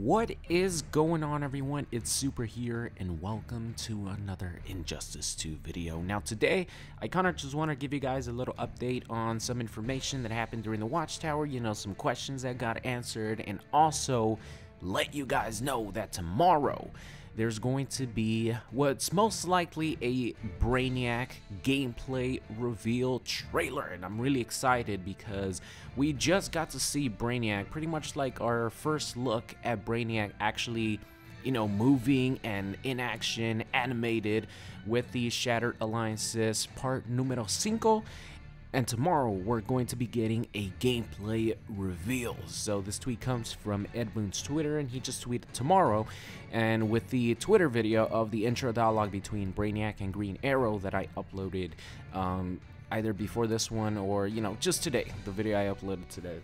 What is going on, everyone? It's Super here, and welcome to another Injustice 2 video. Now today, I kind of just want to give you guys a little update on some information that happened during the Watchtower, you know, some questions that got answered, and also let you guys know that tomorrow there's going to be what's most likely a Brainiac gameplay reveal trailer, and I'm really excited because we just got to see Brainiac, pretty much like our first look at Brainiac actually, you know, moving and in action, animated with the Shattered Alliances part numero 5. And tomorrow we're going to be getting a gameplay reveal. So this tweet comes from Edwin's Twitter, and he just tweeted tomorrow. And with the Twitter video of the intro dialogue between Brainiac and Green Arrow that I uploaded either before this one or, you know, just today, the video I uploaded today.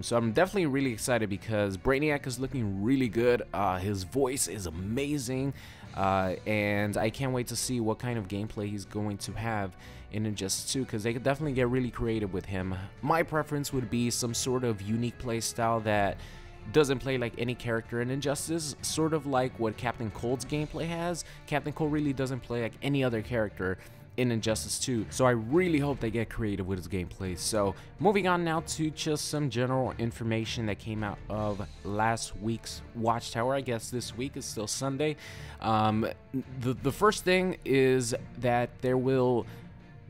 So I'm definitely really excited because Brainiac is looking really good. His voice is amazing, and I can't wait to see what kind of gameplay he's going to have in Injustice 2, because they could definitely get really creative with him. My preference would be some sort of unique play style that doesn't play like any character in Injustice, sort of like what Captain Cold's gameplay has. Captain Cold really doesn't play like any other character in Injustice 2, so I really hope they get creative with his gameplay. So moving on now to just some general information that came out of last week's Watchtower. I guess this week is still Sunday. The first thing is that there will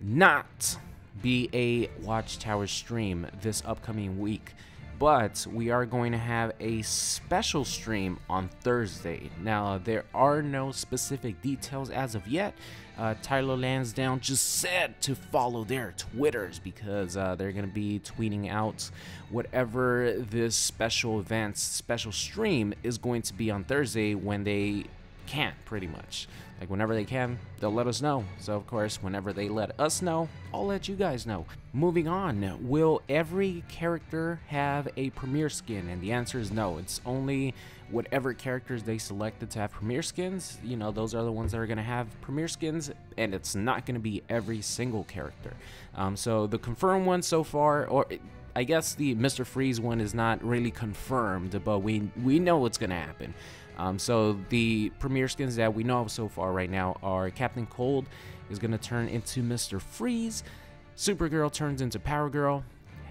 not be a Watchtower stream this upcoming week, but we are going to have a special stream on Thursday. Now, there are no specific details as of yet. Tyler Lansdowne just said to follow their Twitters because they're going to be tweeting out whatever this special event, special stream is going to be on Thursday when they can, pretty much. Like, whenever they can, they'll let us know. So of course, whenever they let us know, I'll let you guys know. Moving on, will every character have a premiere skin? And the answer is no. It's only whatever characters they selected to have premiere skins. You know, those are the ones that are gonna have premiere skins, and it's not gonna be every single character. So the confirmed one so far, or I guess the Mr. Freeze one is not really confirmed, but we know what's gonna happen. So the premiere skins that we know of so far right now are Captain Cold is going to turn into Mr. Freeze, Supergirl turns into Power Girl,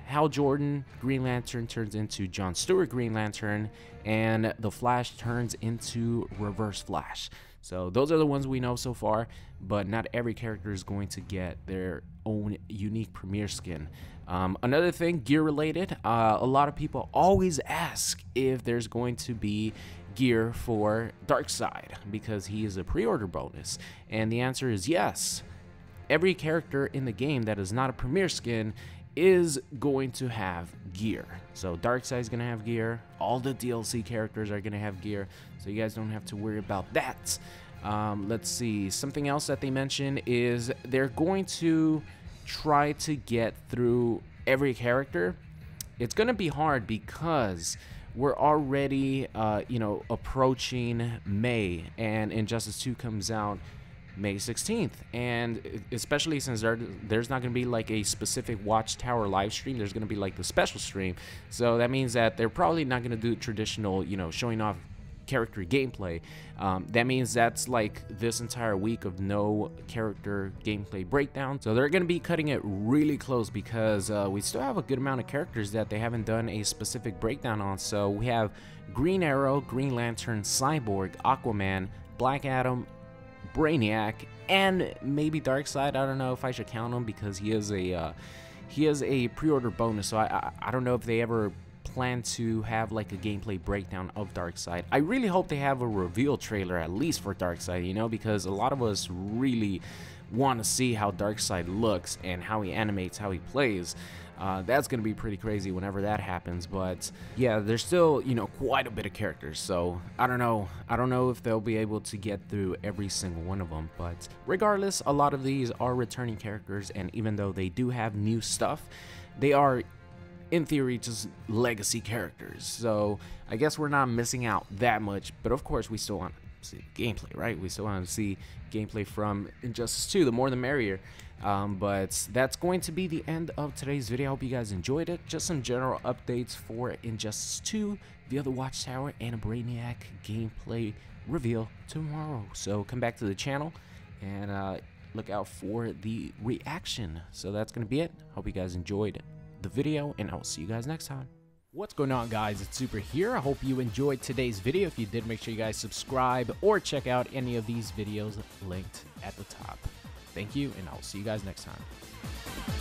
Hal Jordan Green Lantern turns into Jon Stewart Green Lantern, and The Flash turns into Reverse Flash. So those are the ones we know so far, but not every character is going to get their own unique premiere skin. Another thing, gear related, a lot of people always ask if there's going to be gear for Darkseid because he is a pre-order bonus, and the answer is yes. Every character in the game that is not a premiere skin is going to have gear. So Darkseid is going to have gear, all the DLC characters are going to have gear, so you guys don't have to worry about that. Let's see, something else that they mentioned is they're going to try to get through every character. It's going to be hard because we're already, you know, approaching May, and Injustice 2 comes out May 16th. And especially since there's not going to be like a specific Watchtower live stream, there's going to be like the special stream. So that means that they're probably not going to do traditional, you know, showing off character gameplay. That means that's like this entire week of no character gameplay breakdown. So they're going to be cutting it really close because we still have a good amount of characters that they haven't done a specific breakdown on. So we have Green Arrow, Green Lantern, Cyborg, Aquaman, Black Adam, Brainiac, and maybe Darkseid. I don't know if I should count him because he is a pre-order bonus. So I don't know if they ever plan to have like a gameplay breakdown of Darkseid. I really hope they have a reveal trailer at least for Darkseid, you know, because a lot of us really want to see how Darkseid looks and how he animates, how he plays. That's gonna be pretty crazy whenever that happens. But yeah, there's still, you know, quite a bit of characters, so I don't know if they'll be able to get through every single one of them. But regardless, a lot of these are returning characters, and even though they do have new stuff, they are in theory just legacy characters, so I guess we're not missing out that much. But of course, we still want to see gameplay, right? We still want to see gameplay from Injustice 2, the more the merrier. But that's going to be the end of today's video. I hope you guys enjoyed it. Just some general updates for Injustice 2, the other Watchtower, and a Brainiac gameplay reveal tomorrow. So come back to the channel and look out for the reaction. So that's going to be it. Hope you guys enjoyed the video, and I'll see you guys next time. What's going on, guys? It's Super here. I hope you enjoyed today's video. If you did, make sure you guys subscribe or check out any of these videos linked at the top. Thank you, and I'll see you guys next time.